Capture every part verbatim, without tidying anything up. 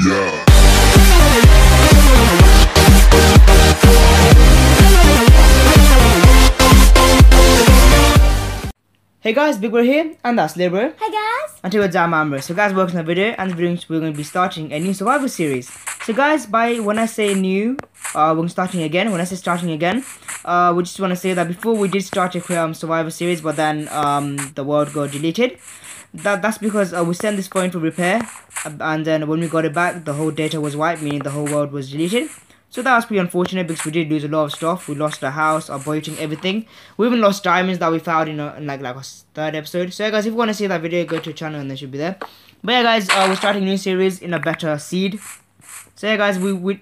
Yeah. Hey guys, Big Bro here, and that's Lil Bro. Hey guys! And today we're DiamondBros. So guys, welcome to the video, and this video we're going to be starting a new survival series. So guys, by when I say new, uh, we're starting again. When I say starting again, uh, we just want to say that before we did start a um, survival series, but then um, the world got deleted. That That's because uh, we sent this phone for repair, and then when we got it back, the whole data was wiped, meaning the whole world was deleted. So that was pretty unfortunate because we did lose a lot of stuff. We lost our house, our boating, everything. We even lost diamonds that we found in, a, in like like our third episode. So yeah, guys, if you want to see that video, go to the channel and they should be there. But yeah, guys, uh, we're starting a new series in a better seed. So yeah, guys, we we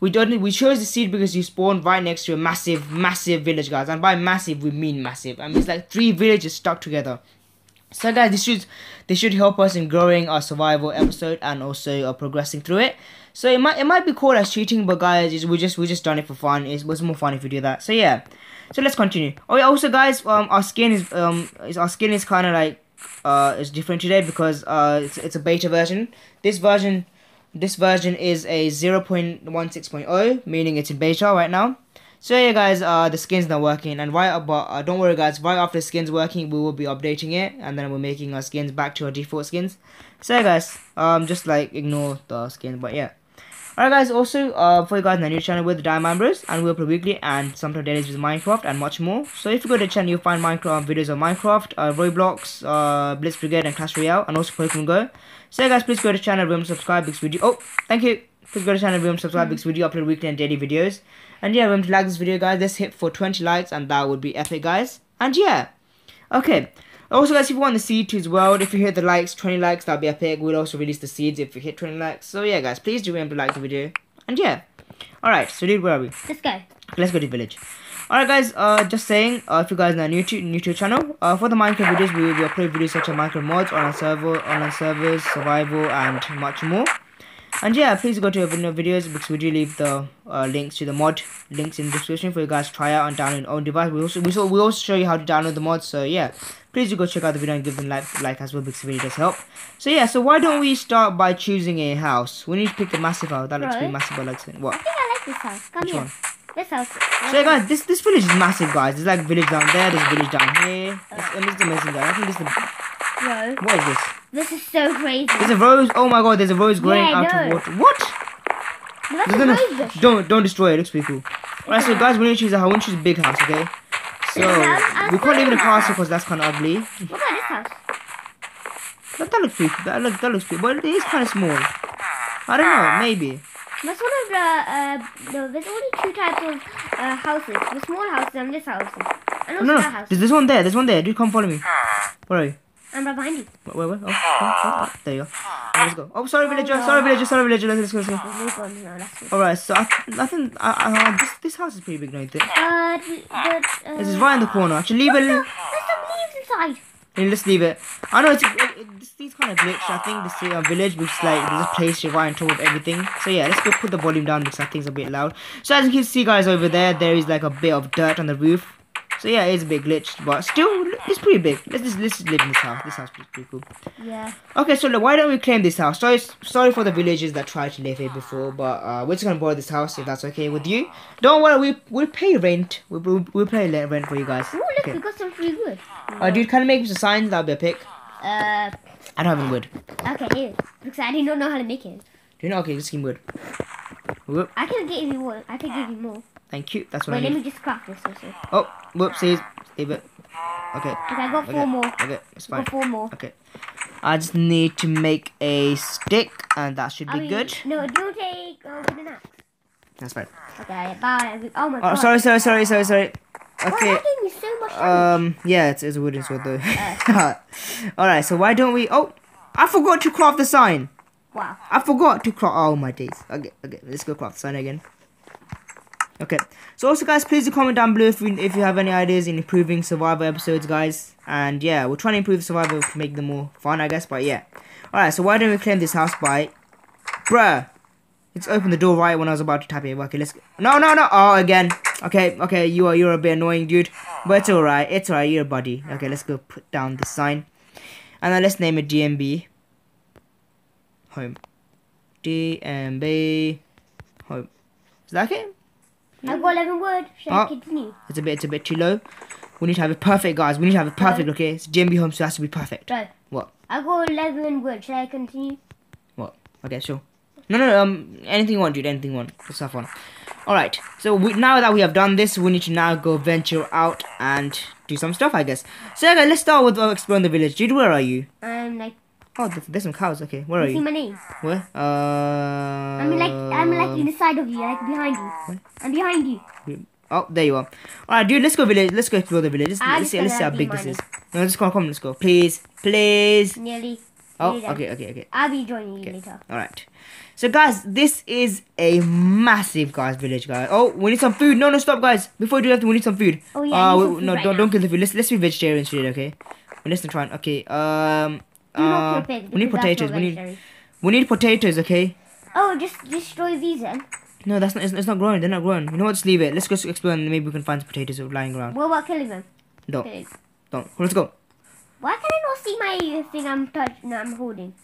we don't we chose the seed because you spawn right next to a massive, massive village, guys. And by massive, we mean massive. I mean it's like three villages stuck together. So guys, this should this should help us in growing our survival episode and also uh, progressing through it. So it might it might be called as cheating, but guys, we just we just done it for fun. It was more fun if we do that. So yeah, so let's continue. Oh yeah, also guys, um, our skin is um, is our skin is kind of like uh, it's different today because uh, it's it's a beta version. This version, this version is a zero point one six point zero, meaning it's in beta right now. So yeah, guys, uh, the skin's not working, and right about uh, don't worry, guys. Right after the skin's working, we will be updating it, and then we're making our skins back to our default skins. So yeah, guys, um, just like ignore the skin, but yeah. Alright guys, also uh, for you guys on the new channel with DiamondBros, and we upload weekly and sometimes dailies with Minecraft and much more. So if you go to the channel, you'll find Minecraft videos of Minecraft, uh, Roblox, uh, Blitz Brigade and Clash Royale, and also Pokemon Go. So yeah, guys, please go to the channel, remember subscribe because we do. Oh, thank you. Please go to the channel, remember subscribe because we do upload weekly and daily videos. And yeah, remember to like this video, guys. Let's hit for twenty likes and that would be epic, guys. And yeah, okay. Also guys, if you want the seed to his world, if you hit the likes, twenty likes, that'll be epic. We'll also release the seeds if you hit twenty likes. So yeah guys, please do remember to like the video. And yeah. Alright, so dude, where are we? Let's go. Let's go to the village. Alright guys, uh, just saying, uh, if you guys are new to, new to the channel, uh, for the Minecraft videos, we will upload videos such as Minecraft mods on our server, on our servers, survival, and much more. And yeah, please go to our videos because we do leave the uh, links to the mod links in the description for you guys to try out and download your own device. We also we so we also show you how to download the mods. So yeah, please do go check out the video and give them like like as well because the video does help. So yeah, so why don't we start by choosing a house? We need to pick a massive house. That Bro. looks pretty massive. But like what? I think I like this house. Come Which here. One? This house. Let's so yeah, guys, this this village is massive, guys. There's like village down there. There's village down here. It's, and it's amazing, guys. I think this is the. Bro. What is this? This is so crazy. There's a rose. Oh my god, there's a rose growing yeah, out of water. What? That's a rose bush. Don't don't destroy it. It looks pretty cool. Alright, so guys, we need to choose a house. We need to choose a big house, okay? So house, we can't live in a castle because that's kind of ugly. What about this house? That, that looks pretty. That looks that looks pretty, but it is kind of small. I don't know. Maybe. That's one of the uh. No, there's only two types of uh, houses. The small houses and this house. And also no, no, that house. There's this one there. There's one there. Do come follow me. Where are you? I'm right behind you. Wait, wait, oh, oh, oh, there you go. Let's go. Oh, sorry, villager, sorry, villager, sorry, villager. Let's go, let's go. go. Alright, so I, th I think I, I, this, this house is pretty big, don't you think? Uh, but, uh, this is right in the corner. Actually, leave it. There's some leaves inside. Yeah, let's leave it. I know it's, it, it, this thing's kind of glitched. I think this uh, village, which is like, there's a place right on top of everything. So yeah, let's go put the volume down because I think it's a bit loud. So as you can see, guys, over there, there is like a bit of dirt on the roof. So yeah, it's a bit glitched, but still, it's pretty big. Let's just, let's just live in this house. This house is pretty cool. Yeah. Okay, so look, why don't we claim this house? Sorry, sorry for the villagers that tried to live here before, but uh, we're just gonna borrow this house if that's okay with you. Don't worry, we we'll pay rent. We we'll, we'll pay rent for you guys. Oh look, okay. We got some free wood. Uh, dude, can I make some signs? That'll be a pick. Uh. I don't have any wood. Okay, here. Because I do not know how to make it. Do you know? Okay, just give me wood. Whoop. I can give you wood. I can give you more. Thank you. That's what Wait, I need. Wait, let me just craft this also. Oh, whoopsies. Leave it. Okay. Okay, I got four okay. more. Okay, it's fine. I got four more. Okay. I just need to make a stick, and that should I be mean, good. No, do take uh, wooden axe. That's fine. Okay, bye. Oh my oh, god. Sorry, sorry, sorry, sorry, sorry. Okay. Wow, that gave me so much damage. Um, yeah, it's, it's a wooden sword though. Uh. Alright, so why don't we... Oh, I forgot to craft the sign. Wow. I forgot to craft... Oh my days. Okay, okay, let's go craft the sign again. Okay, so also guys, please do comment down below if you, if you have any ideas in improving survival episodes, guys. And yeah, we're trying to improve survival to make them more fun, I guess, but yeah. Alright, so why don't we claim this house by... Bruh! It's opened the door right when I was about to tap it. Okay, let's go. No, no, no! Oh, again. Okay, okay, you are, you're a bit annoying, dude. But it's alright, it's alright, you're a buddy. Okay, let's go put down the sign. And then let's name it D M B. Home. D M B hope. Is that it? I've got eleven wood. Should oh, I continue? It's a bit, it's a bit too low. We need to have it perfect, guys. We need to have it perfect, okay? It's D M B home, so it has to be perfect. Right. What? I've got eleven wood. Should I continue? What? Okay, sure. No, no, no, um, anything you want, dude. Anything you want. Let's have fun. All right. So we, now that we have done this, we need to now go venture out and do some stuff, I guess. So okay, let's start with uh, exploring the village, dude. Where are you? I'm like. Oh, there's some cows. Okay, where are you? See my name. Where? Uh. I'm like, I'm like inside of you, like behind you. What? I'm behind you. Oh, there you are. All right, dude. Let's go village. Let's go explore the village. Let's, let's see. Let's see how big this is. No, let's come, come. Let's go. Please, please. Nearly. Oh, okay, okay, okay. I'll be joining you later. All right. So, guys, this is a massive guys village, guys. Oh, we need some food. No, no, stop, guys. Before you do that, we need some food. Oh yeah. Uh, we, food no, right don't now. don't kill the food. Let's let's be vegetarians today, okay? Well, let's not try. And, okay. Um. Uh, we need potatoes. We need we need potatoes. Okay. Oh, just destroy these then. No, that's not. It's, it's not growing. They're not growing. You know what? Just leave it. Let's go explore and maybe we can find some potatoes lying around. What about killing them? Don't. Please. Don't. Let's go. Why can I not see my thing I'm touching? No, I'm holding.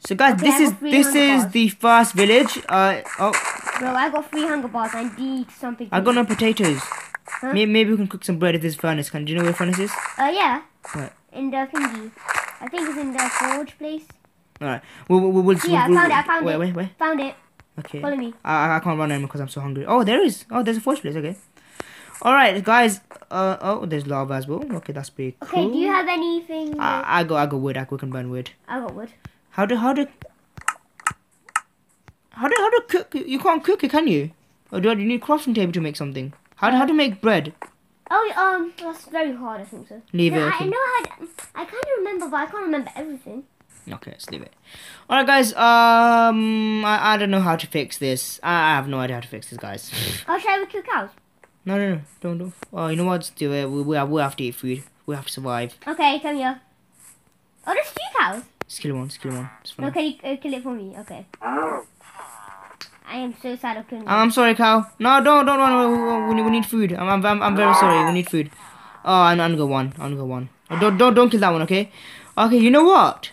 So guys, okay, this is this is bars. the first village. Uh oh. Bro, I got three hunger bars. I need something. I got no potatoes. Huh? Maybe, maybe we can cook some bread at this furnace. Can do you know where the furnace is? Uh yeah. What? In the thingy. I think it's in the forge place. Alright. We'll, we'll, we'll, yeah, we'll, I found we'll, it. I found wait, it. Wait, wait. Found it. Okay. Follow me. I I can't run anymore because I'm so hungry. Oh, there is. Oh, there's a forge place. Okay. All right, guys. Uh oh, there's lava as well. Okay, that's pretty cool. Okay, do you have anything? I I got I got wood. I can burn wood. I got wood. How do how do how do how do cook? You can't cook it, can you? Or do you need a crafting table to make something? How do how to make bread? Oh, um, that's very hard. I think so. Leave no, it. Okay. I know how. To, I kind of remember, but I can't remember everything. Okay, let's leave it. All right, guys. Um, I I don't know how to fix this. I, I have no idea how to fix this, guys. Oh, should I have two cows? No, no, no, don't do. Oh, you know what? Let's do it. We, we, have, we have to eat food. We have to survive. Okay, come here. Oh, there's two cows. Just kill one, just kill one. Just no, can you uh, kill it for me? Okay. I am so sad of killing you. I'm sorry, cow. No, don't, don't run. We, we need food. I'm, I'm, I'm, I'm very sorry. We need food. Oh, I'm, I'm gonna go one. I'm gonna go one. Oh, don't, don't, don't kill that one, okay? Okay, you know what?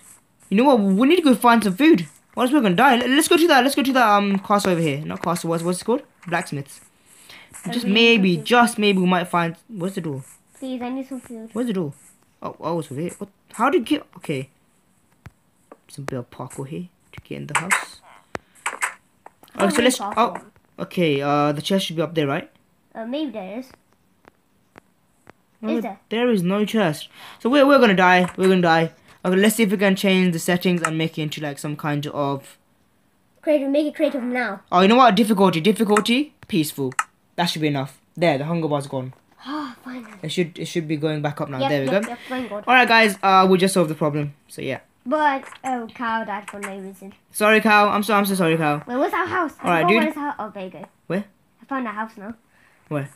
You know what? We need to go find some food. Or else we're gonna die. Let's go to that. Let's go to that um castle over here. Not castle. What's what's it called? Blacksmiths. Just maybe, just maybe we might find. Where's the door? Please, I need some food. Where's the door? Oh, oh, it's over here. What? How did you get? Okay. Some bit of parkour here to get in the house. Oh, so let's. Oh, okay. Uh, the chest should be up there, right? Uh, maybe there is. Is there? There is no chest. So we're we're gonna die. We're gonna die. Okay, let's see if we can change the settings and make it into like some kind of. Creative. Make it creative now. Oh, you know what? Difficulty. Difficulty. Peaceful. That should be enough. There, the hunger bar's gone. Oh, finally. It should it should be going back up now. Yep, there we yep, go. Yep, thank God. All right, guys. Uh, we just solved the problem. So yeah. But oh, cow died for no reason. Sorry, cow. I'm so I'm so sorry, cow. Wait, where's our house? All right, dude. Where's our... Oh, there you go. Where? I found our house now. Where?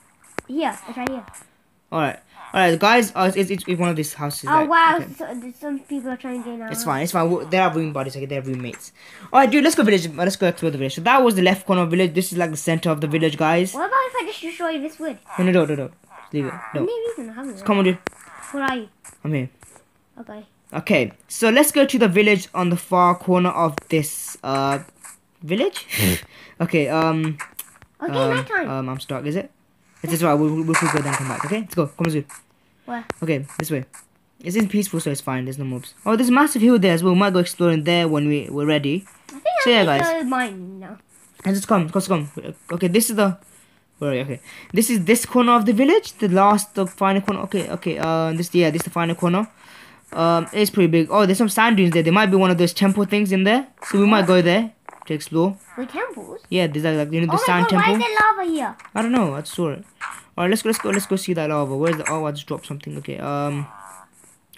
Here. It's right here. All right. All right, guys. Uh, it's it's, it's one of these houses. Oh like, wow! Okay. So, some people are trying to get in our. It's house. fine. It's fine. We're, they are room buddies. Okay, they're roommates. All right, dude. Let's go village. Let's go explore the village. So that was the left corner of village. This is like the center of the village, guys. What about if I just destroy this wood? No, no, no, no, no. Leave it. No. Reason, it? Come on, dude. Where are you? I'm here. Okay. Okay. So let's go to the village on the far corner of this uh village. okay. Um. Okay, um, night time. Um, I'm stuck. Is it? It's this way. We'll, we'll, we'll go down, come back. Okay, let's go. Come on, Zoo. Where? Okay, this way. It's in peaceful, so it's fine. There's no mobs. Oh, there's a massive hill there as well. We might go exploring there when we we're ready. I think so yeah, guys. Mine now. And just come, just come. Okay, this is the. Where are you? Okay, this is this corner of the village. The last, the final corner. Okay, okay. Uh, this yeah, this is the final corner. Um, it's pretty big. Oh, there's some sand dunes there. There might be one of those temple things in there, so we might go there. To explore. The temples? Yeah, there's like, like you know the oh sand God, temple. Why is there lava here? I don't know, I just saw it. Alright, let's go, let's go, let's go see that lava. Where's the oh I just dropped something. Okay, um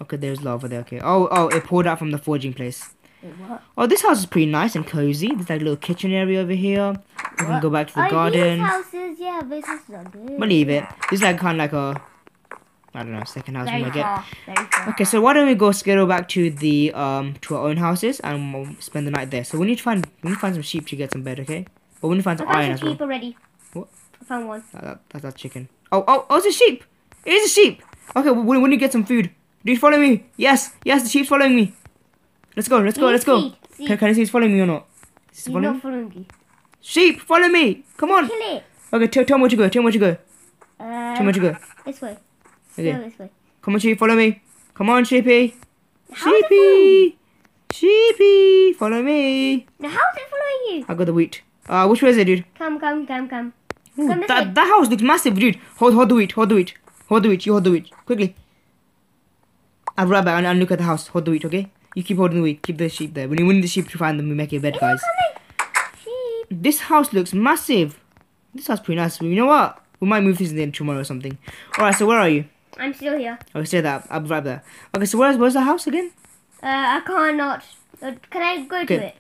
Okay, there's lava there, okay. Oh oh it poured out from the forging place. Wait, what? Oh this house is pretty nice and cozy. There's like a little kitchen area over here. What? We can go back to the oh, garden. These houses, yeah, these houses are good. Believe it. This is like kinda like a I don't know, second house we might get. Okay, so why don't we go scuttle back to the um to our own houses and we'll spend the night there. So we need to find we need to find some sheep to get some bed, okay? But we need to find some I iron as well. I found sheep already. What? I found one. That, that, that's that chicken. Oh, oh, oh, it's a sheep. It is a sheep. Okay, we, we need to get some food. Dude, follow me. Yes, yes, the sheep's following me. Let's go, let's go, let's go. Can, can you see he's following me or not? Is he following? Not following me. Sheep, follow me. Come on. Kill it. Okay, tell, tell me where to go. Tell me where to go. Uh, tell me where to go. This way. Okay. No, this way. Come on, sheep, follow me. Come on, sheepy. How sheepy. Sheepy, follow me. Now, how is it following you? I got the wheat. Uh, which way is it, dude? Come, come, come, come. Ooh, come that way. That house looks massive, dude. Hold, hold the wheat. Hold the wheat. Hold the wheat. You hold the wheat. Quickly. I'll be right back and, and look at the house. Hold the wheat, okay? You keep holding the wheat. Keep the sheep there. When you win the sheep, you find them. We make your bed, it's guys. Sheep. This house looks massive. This house pretty nice. You know what? We might move this in tomorrow or something. Alright, so where are you? I'm still here. Okay, stay there. I'll be right there. Okay, so where's where's the house again? Uh, I cannot. Uh, can I go okay. to it?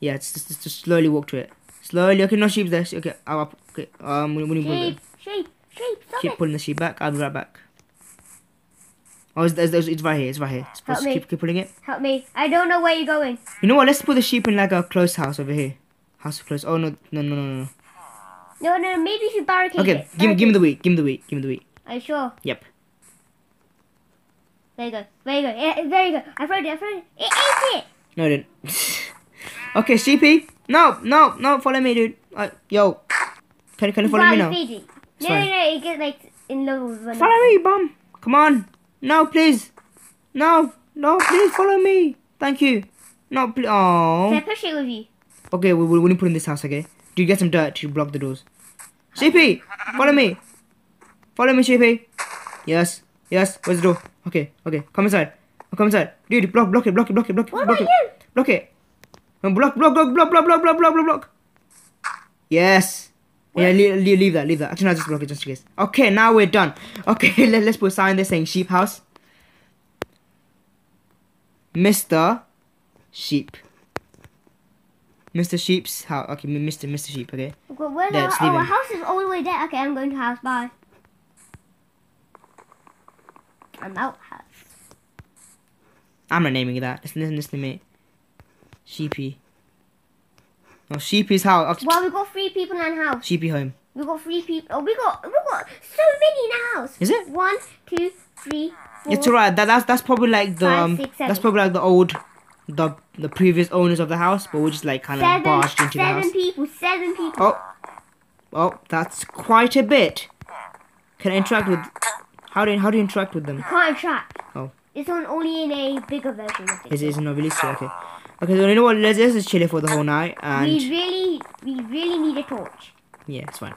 Yeah, it's just, just, just slowly walk to it. Slowly. Okay, no sheep there. Okay, I'll up. Okay, um, we need sheep, sheep, sheep. Stop keep it. Pulling the sheep back. I'll be right back. Oh, it's, it's, it's right here. It's right here. It's Help me. Keep, keep pulling it. Help me. I don't know where you're going. You know what? Let's put the sheep in like a close house over here. House of close. Oh, no, no, no, no, no. No, no, maybe if you barricade okay, it. Okay, give, give me the wheat. Give me the wheat. Give me the wheat. Are you sure? Yep. There you go. There you go. Yeah, there you go. I throw it. I throw it. It ate it. No, it didn't. Okay, sheepy. No, no, no. Follow me, dude. Uh, yo. Can, can you follow Bro, me now? Feedy. No, no, no. It gets like in levels. Follow me, bum. Come on. No, please. No, no, please follow me. Thank you. No, please. Oh. Can I push it with you? Okay, we will put in this house, okay? Dude, get some dirt to block the doors. Sheepy, follow me. Follow me, Sheepy. Yes, yes. Where's the door? Okay, okay. Come inside. Come inside. Dude, block, block it, block it, block it, block it. What block about it. you? Block it. Block, block, block, block, block, block, block, block, block. Yes. What? Yeah, leave, leave, leave that, leave that. Actually, no, just block it just in case. Okay, now we're done. Okay, let, let's put a sign there saying sheep house. Mister Sheep. Mister Sheep's house. Okay, Mister Mister Sheep, okay? Well, where there, the, oh, our house is all the way there. Okay, I'm going to house. Bye. I'm out house. I'm not naming it that. Listen, listen, listen to me. Sheepy. Oh, Sheepy's house. Well, we got three people in our house. Sheepy home. We got three people. Oh, we got we got so many in our house. Is it? One, two, three, four. It's alright. That that's that's probably like the five, six, seven. That's probably like the old, the the previous owners of the house. But we're just like kind of barged into the house. Seven people. Seven people. Oh, oh, that's quite a bit. Can I interact with? How do you, how do you interact with them? You can't interact. Oh. It's on only in a bigger version of it. Is it not really so? Okay. Okay, so you know what? Let's, let's just chill here for the whole night. And we really, we really need a torch. Yeah, it's fine.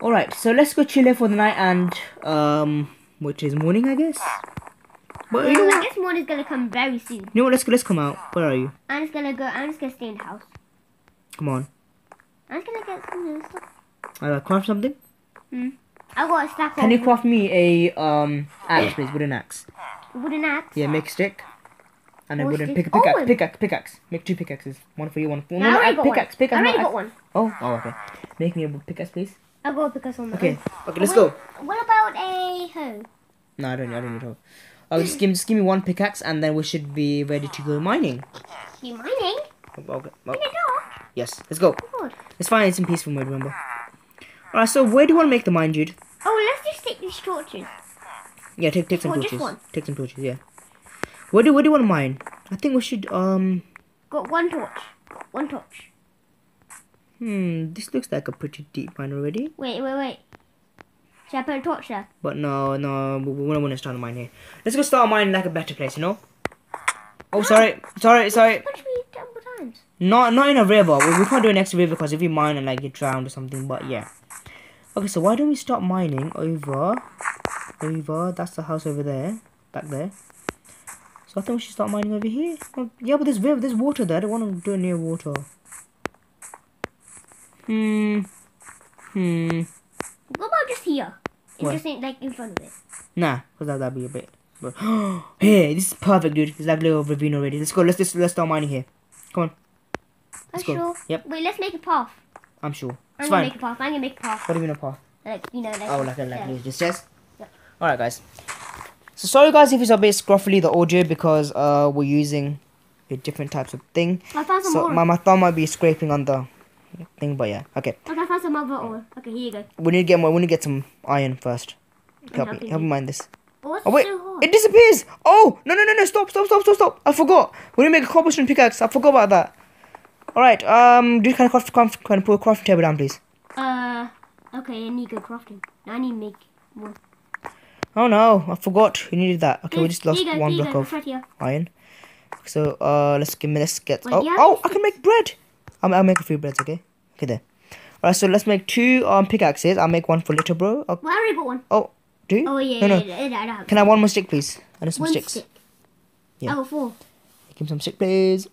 All right, so let's go chill here for the night and um, which is morning, I guess. But yeah, you know like this morning's gonna come very soon. You know what? Let's go. Let's come out. Where are you? I'm just gonna go. I'm just gonna stay in the house. Come on. I'm just gonna get some stuff. I gotta craft something. Hmm. I got a stack. Can you craft me a um axe, please? Wooden axe. Wooden axe. Yeah, make a stick. And then we're gonna pick a pickaxe, oh, pickaxe, pickaxe. Make two pickaxes. One for you, one for you. No, no, I already got pickaxe, one. Pickaxe, I already got one. Oh, oh, okay. Make me a pickaxe, please. I'll go a pickaxe on the Okay, own. okay, let's what, go. What about a hoe? No, I don't I don't need a hoe. Oh, just, give, just give me one pickaxe and then we should be ready to go mining. You mining? Oh, okay. Oh. In the dark? Yes, let's go. Oh, it's fine, it's in peaceful mode, remember. Alright, so where do you want to make the mine, dude? Oh, let's just take these torches. Yeah, take, take some torches. Just one. Take some torches, yeah. What do, what do you want to mine? I think we should, um... Got one torch. Got one torch. Hmm, this looks like a pretty deep mine already. Wait, wait, wait. Should I put a torch there? But no, no, we, we don't want to start a mine here. Let's go start a mine in like a better place, you know? Oh, no. sorry, sorry, sorry. What should we do more times? Not, not in a river. We, we can't do an extra river because if you mine and like you drown or something, but yeah. Okay, so why don't we start mining over... Over, that's the house over there. Back there. I think we should start mining over here. Oh, yeah, but there's river, there's water there. I don't want to do it near water. Hmm. Hmm. What about just here? It's just in, like in front of it. Nah, because that, that'd be a bit. But hey, this is perfect, dude. It's like a little ravine already. Let's go. Let's just let's start mining here. Come on. Let's I'm go. sure. Yep. Wait, let's make a path. I'm sure. It's I'm fine. gonna make a path. I'm gonna make a path. What do you mean a path? Like you know, like. Oh, like a like yeah. just yes. Yep. All right, guys. So sorry guys if it's a bit scruffy the audio because uh we're using a different types of thing. I found some so oil. my my thumb might be scraping on the thing, but yeah, okay. Okay, I found some other oil. Okay, here you go. We need to get more. We need to get some iron first. Help me, help me mind this. What's oh wait, so it disappears. Oh no no no no! Stop stop stop stop stop! I forgot. We need to make a cobblestone pickaxe. I forgot about that. Alright, um, dude, can I craft, craft, can I put a crafting table down, please? Uh, okay, I need good crafting. I need to make more. Oh no, I forgot you needed that. Okay, we just lost one block of iron. So, uh, let's give me, let's get, oh, oh, I can make bread. I'll, I'll make a few breads, okay? Okay, there. Alright, so let's make two um pickaxes. I'll make one for little bro. Well, I already got one. Oh, do you? Oh, yeah, no, no. yeah, yeah, yeah. Can I have one more stick, please? I need some one sticks. Stick. Yeah. Oh, four. Give him some stick, please.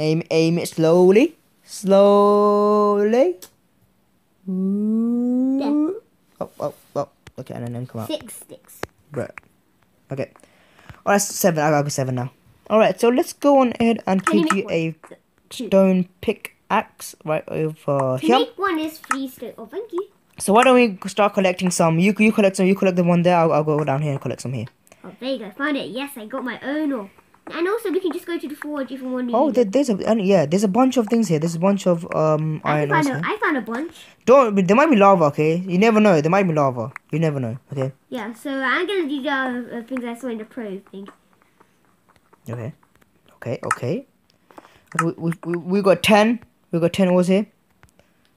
Aim, aim it slowly. Slowly. Yeah. Oh, oh, oh. Okay, and then come out. Six sticks. Right. Okay. Alright, seven. I'll go seven now. Alright, so let's go on ahead and Can create you, you a two. stone pickaxe right over here. Make one is free stone. Oh, thank you. So why don't we start collecting some? You you collect some. You collect the one there. I'll, I'll go down here and collect some here. Oh, there you go. Found it. Yes, I got my own orb. And also, we can just go to the forge if we want to. Oh, there, there's a yeah, there's a bunch of things here. There's a bunch of um I iron. Found a, I found a bunch. Don't. There might be lava. Okay, you never know. There might be lava. You never know. Okay. Yeah. So I'm gonna do the uh, things I saw in the pro thing. Okay. Okay. Okay. We we we, we got ten. We got ten ores here.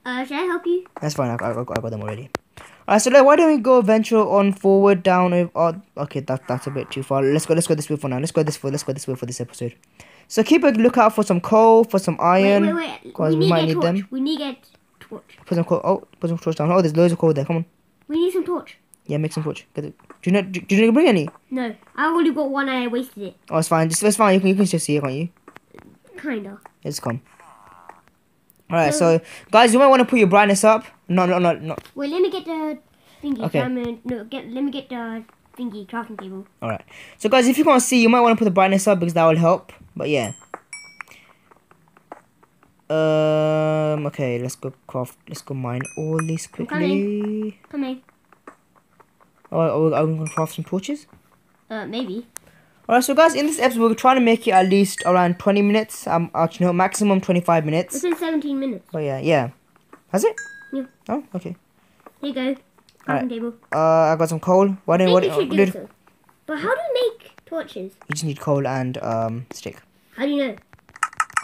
Uh, should I help you? That's fine. I I, I got them already. Alright, so why don't we go venture on forward down over? Oh, okay, that that's a bit too far. Let's go. Let's go this way for now. Let's go this way. Let's go this way for this episode. So keep a lookout for some coal, for some iron. Wait, wait, wait. We, we need might a need torch. them. We need a torch. Put some coal. Oh, put some torch down. Oh, there's loads of coal there. Come on. We need some torch. Yeah, make some torch. Get it. Do you not? Do, do you not bring any? No, I already got one. I wasted it. Oh, it's fine. Just it's fine. You can you can still see it, can't you? Kinda. It's gone. Alright, so, so guys, you might want to put your brightness up. No, no, no, no. Wait, let me get the thingy. Okay. Diamond, no, get, let me get the thingy crafting table. Alright. So, guys, if you can't see, you might want to put the brightness up because that will help. But yeah. Um. Okay, let's go craft. Let's go mine all these quickly. Come in. Oh, are we, are we gonna craft some torches? Uh, maybe. Alright, so guys, in this episode, we're trying to make it at least around twenty minutes. Um, actually, no, maximum twenty-five minutes. It's been seventeen minutes. Oh, yeah, yeah. Has it? Yeah. Oh, okay. Here you go. Crafting table. Uh, I got some coal. Why don't Maybe what, you uh, do so. But how do you make torches? You just need coal and um stick. How do you know?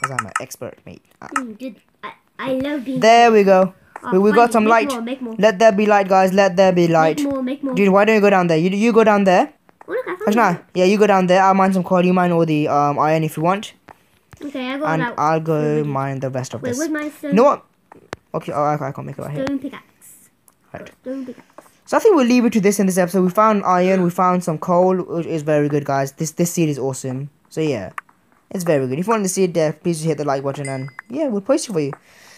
Because I'm an expert, mate. Ah. Mm, dude, I, I love being... There we go. Oh, we we got some light. More, more. Let there be light, guys. Let there be light. Make more, make more. Dude, why don't you go down there? You, you go down there. Oh, look, I found Ashna, yeah, you go down there. I'll mine some coal. You mine all the um iron if you want. Okay, I got. And out. I'll go mine the rest of Wait, this. Wait, where's my stone? You know what? Okay, oh, I, I can't make it right here. Stone pickaxe. Right. Stone pickaxe. So I think we'll leave it to this in this episode. We found iron. We found some coal. Which is very good, guys. This this seed is awesome. So yeah, it's very good. If you want to see it there, please hit the like button and yeah, we'll post it for you.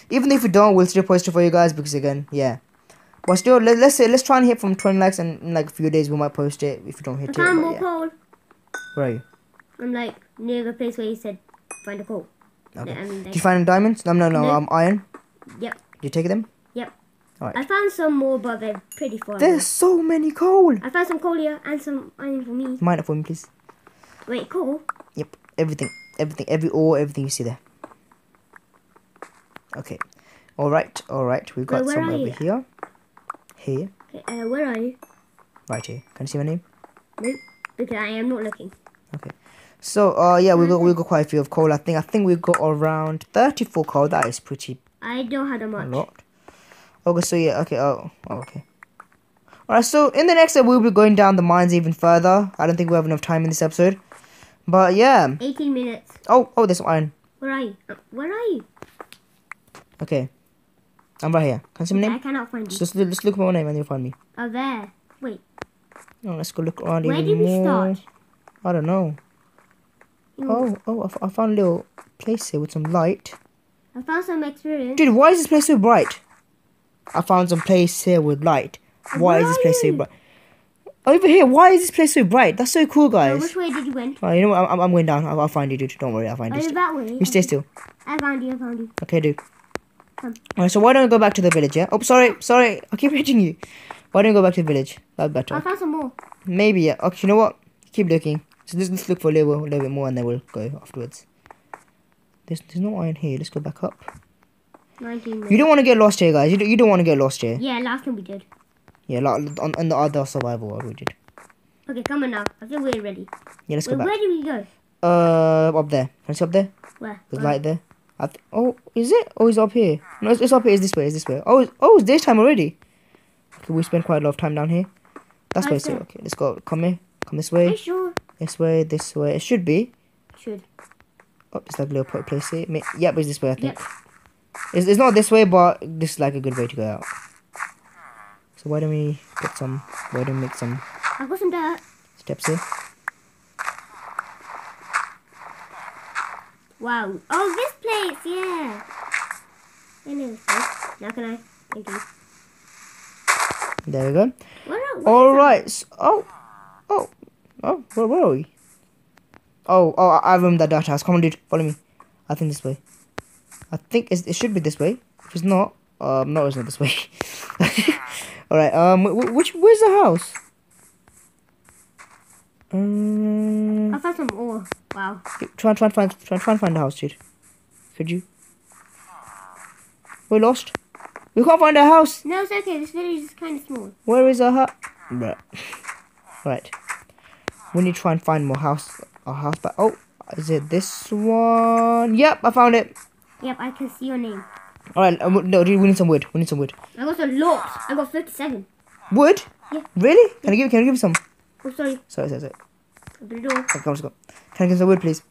Even if you don't, we'll still post it for you guys because again, yeah. But still, let, let's say let's try and hit from twenty likes, and in like a few days we might post it if you don't hit I found it. More yeah. coal. Where are you? I'm like near the place where you said find a coal. Okay. No, I mean, like, did you find diamonds? No, no, no. no. Um, iron. Yep. Did you take them? Yep. Alright. I found some more, but they're pretty far. There's away. so many coal. I found some coal here and some iron for me. Mine it for me, please. Wait, coal. Yep. Everything, everything, every ore, everything you see there. Okay. All right. All right. We've got Wait, some over here. Here. Okay, uh, where are you? Right here. Can you see my name? Nope, because I am not looking. Okay. So, uh, yeah, we got we got quite a few of coal. I think I think we got around thirty-four coal. That is pretty. I don't have that much. A lot. Okay. So yeah. Okay. Oh. oh okay. All right. So in the next episode, we'll be going down the mines even further. I don't think we have enough time in this episode. But yeah. Eighteen minutes. Oh. Oh, there's some iron. Where are you? Uh, where are you? Okay. I'm right here. Can you see my name? I cannot find you. Just, just look for my name and you'll find me. Oh, there. Wait. Oh, let's go look around Where even more. Where did we start? I don't know. Mm. Oh, oh, I, I found a little place here with some light. I found some experience. Dude, why is this place so bright? I found some place here with light. Why Where is this place so bright? Over here, why is this place so bright? That's so cool, guys. No, which way did you went? Oh, you know what? I'm, I'm going down. I'll, I'll find you, dude. Don't worry, I'll find oh, you. That way? You stay still. I found you, I found you. Okay, dude. Alright, so why don't we go back to the village, yeah? Oh, sorry, sorry, I keep hitting you. Why don't we go back to the village? That'd be better. I found some more. Maybe, yeah. Okay, you know what? Keep looking. So let's, let's look for a little, little bit more and then we'll go afterwards. There's, there's no iron here. Let's go back up. nineteen minutes. You don't want to get lost here, guys. You, do, you don't want to get lost here. Yeah, last time we did. Yeah, like on, on the other survival world we did. Okay, come on now. I think we're ready. Yeah, let's Wait, go back. Where do we go? Uh, up there. Can you see up there? Where? There's Where? light there. I th oh, is it? Oh, it's up here. No, it's, it's up here. It's this way. It's this way. Oh, it's, oh, it's daytime already. Okay, we spent quite a lot of time down here. That's where it's at. Okay, let's go. Come here. Come this way. Sure? This way. This way. It should be. It should. Oh, it's like a little place here. Yep, it's this way, I think. Yep. It's, it's not this way, but this is like a good way to go out. So why don't we put some... Why don't we make some... I've got some dirt. Steps here. Wow. Oh, this place, yeah. I know this place. Now can I? Thank you. There we go. Where are, where All right. So, oh. Oh. Oh, where, where are we? Oh, oh, I remember that dark house. Come on, dude. Follow me. I think this way. I think it's, it should be this way. If it's not, um, no, it's not this way. Alright, um, which, where's the house? Um, I found some ore. Wow. Try, try, try, try, try and find the house, dude. Could you? We're lost. We can't find our house. No, it's okay. This village is kind of small. Where is our house? Right. Right. We need to try and find more house. Our house, but oh, is it this one? Yep, I found it. Yep, I can see your name. All right, um, no, we need some wood. We need some wood. I got some logs. I got fifty-seven. Wood? Yeah. Really? Yeah. Can I give? Can I give you some? Oh, sorry. Sorry, sorry, sorry. Open the door. Okay, come on, let's go. Can I give some wood, please?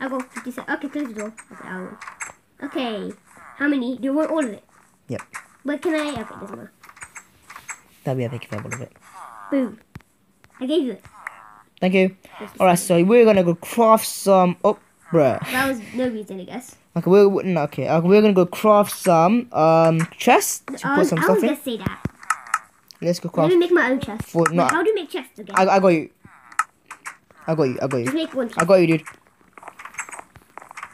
I got fifty-seven. Okay, close the door. Okay. How many? Do you want all of it? Yep. But can I? Okay, doesn't matter. That'd be epic if I have all of it. Boom! I gave you it. Thank you. Alright, so we're gonna go craft some. Oh, bruh. That was no reason, I guess. Okay, we're no, okay. okay. We're gonna go craft some um chests to um, put some I stuff was in. I was gonna say that. Let's go craft. Let me make my own chest. For, no, how do you make chests again? I, I got you. I got you. I got you. Just make one chest. I got you, dude.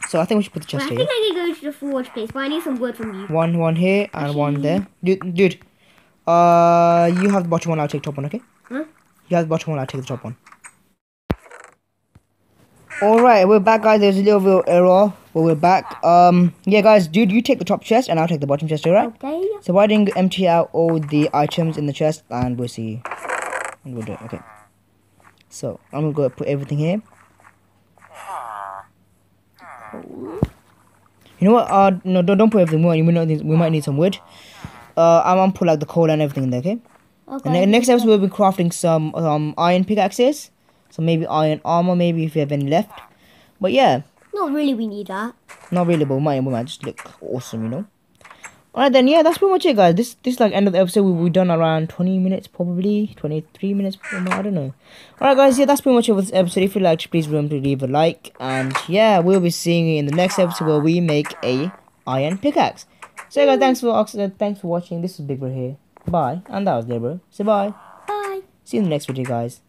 So I think we should put the chest well, here. I think I can go to the forge place, but I need some wood from you. One, one here and Actually, one there, dude. Dude, uh, you have the bottom one. I'll take the top one, okay? Huh? You have the bottom one. I'll take the top one. Alright, we're back, guys. There's a little bit of error, but we're back. Um, yeah, guys, dude, you take the top chest and I'll take the bottom chest, alright? Okay. So why didn't you empty out all the items in the chest and we'll see. And we'll do it, okay. So, I'm gonna go put everything here. You know what? Uh, no, don't, don't put everything. We might, need, we might need some wood. Uh, I'm gonna put like the coal and everything in there, okay? Okay. And the next episode, we'll be crafting some um, iron pickaxes. So maybe iron armor, maybe if you have any left. But yeah. Not really, we need that. Not really, but we might, we might just look awesome, you know. Alright then, yeah, that's pretty much it, guys. This this like end of the episode. We we've done around twenty minutes, probably twenty-three minutes. Probably, I don't know. Alright, guys, yeah, that's pretty much it for this episode. If you liked, please remember to leave a like. And yeah, we'll be seeing you in the next episode where we make a iron pickaxe. So yeah, guys, thanks for uh, thanks for watching. This is Big Bro here. Bye, and that was Big Bro. Say bye. Bye. See you in the next video, guys.